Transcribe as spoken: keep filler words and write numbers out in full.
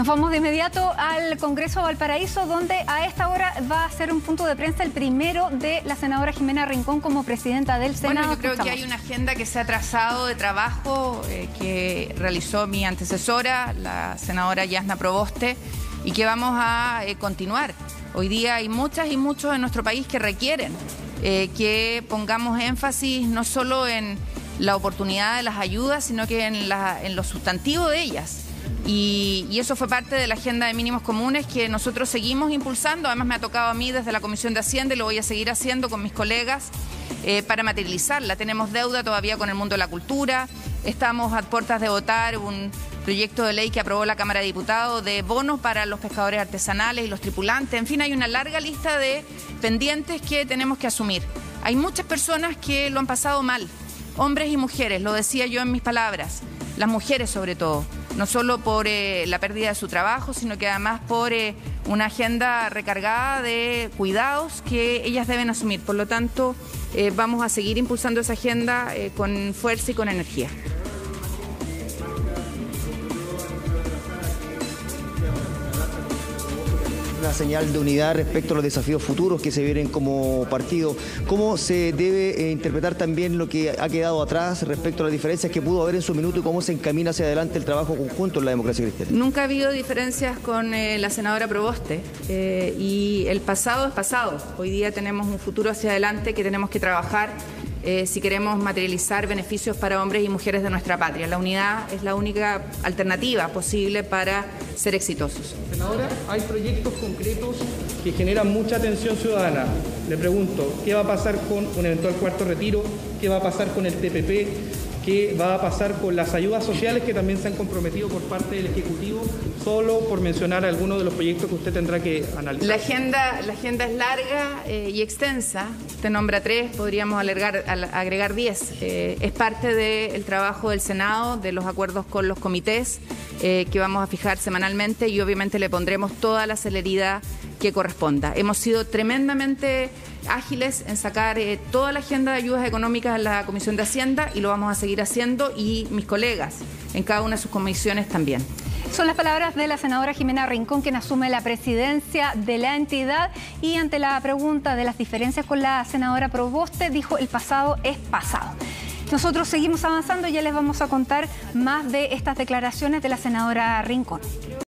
Nos vamos de inmediato al Congreso de Valparaíso, donde a esta hora va a ser un punto de prensa el primero de la senadora Ximena Rincón como presidenta del Senado. Bueno, yo creo Escuchamos. que hay una agenda que se ha trazado de trabajo eh, que realizó mi antecesora, la senadora Yasna Provoste, y que vamos a eh, continuar. Hoy día hay muchas y muchos en nuestro país que requieren eh, que pongamos énfasis no solo en la oportunidad de las ayudas, sino que en, la, en lo sustantivo de ellas. Y, y eso fue parte de la agenda de mínimos comunes que nosotros seguimos impulsando. Además me ha tocado a mí desde la Comisión de Hacienda y lo voy a seguir haciendo con mis colegas eh, para materializarla. Tenemos deuda todavía con el mundo de la cultura. Estamos a puertas de votar un proyecto de ley que aprobó la Cámara de Diputados de bonos para los pescadores artesanales y los tripulantes. En fin, hay una larga lista de pendientes que tenemos que asumir. Hay muchas personas que lo han pasado mal, hombres y mujeres, lo decía yo en mis palabras, las mujeres sobre todo. No solo por eh, la pérdida de su trabajo, sino que además por eh, una agenda recargada de cuidados que ellas deben asumir. Por lo tanto, eh, vamos a seguir impulsando esa agenda eh, con fuerza y con energía. Una señal de unidad respecto a los desafíos futuros que se vienen como partido. ¿Cómo se debe eh, interpretar también lo que ha quedado atrás respecto a las diferencias que pudo haber en su minuto y cómo se encamina hacia adelante el trabajo conjunto en la democracia cristiana? Nunca ha habido diferencias con eh, la senadora Provoste eh, y el pasado es pasado. Hoy día tenemos un futuro hacia adelante que tenemos que trabajar eh, si queremos materializar beneficios para hombres y mujeres de nuestra patria. La unidad es la única alternativa posible para ser exitosos. Senadora, hay proyectos concretos que generan mucha atención ciudadana. Le pregunto, ¿qué va a pasar con un eventual cuarto retiro? ¿Qué va a pasar con el T P P? ¿Qué va a pasar con las ayudas sociales que también se han comprometido por parte del Ejecutivo? Solo por mencionar algunos de los proyectos que usted tendrá que analizar. La agenda, la agenda es larga eh, y extensa. Usted nombra tres, podríamos alargar, al, agregar diez. Eh, es parte del trabajo del Senado, de los acuerdos con los comités, Eh, que vamos a fijar semanalmente y obviamente le pondremos toda la celeridad que corresponda. Hemos sido tremendamente ágiles en sacar eh, toda la agenda de ayudas económicas en la Comisión de Hacienda y lo vamos a seguir haciendo y mis colegas en cada una de sus comisiones también. Son las palabras de la senadora Ximena Rincón, quien asume la presidencia de la entidad, y ante la pregunta de las diferencias con la senadora Provoste dijo: el pasado es pasado. Nosotros seguimos avanzando y ya les vamos a contar más de estas declaraciones de la senadora Rincón.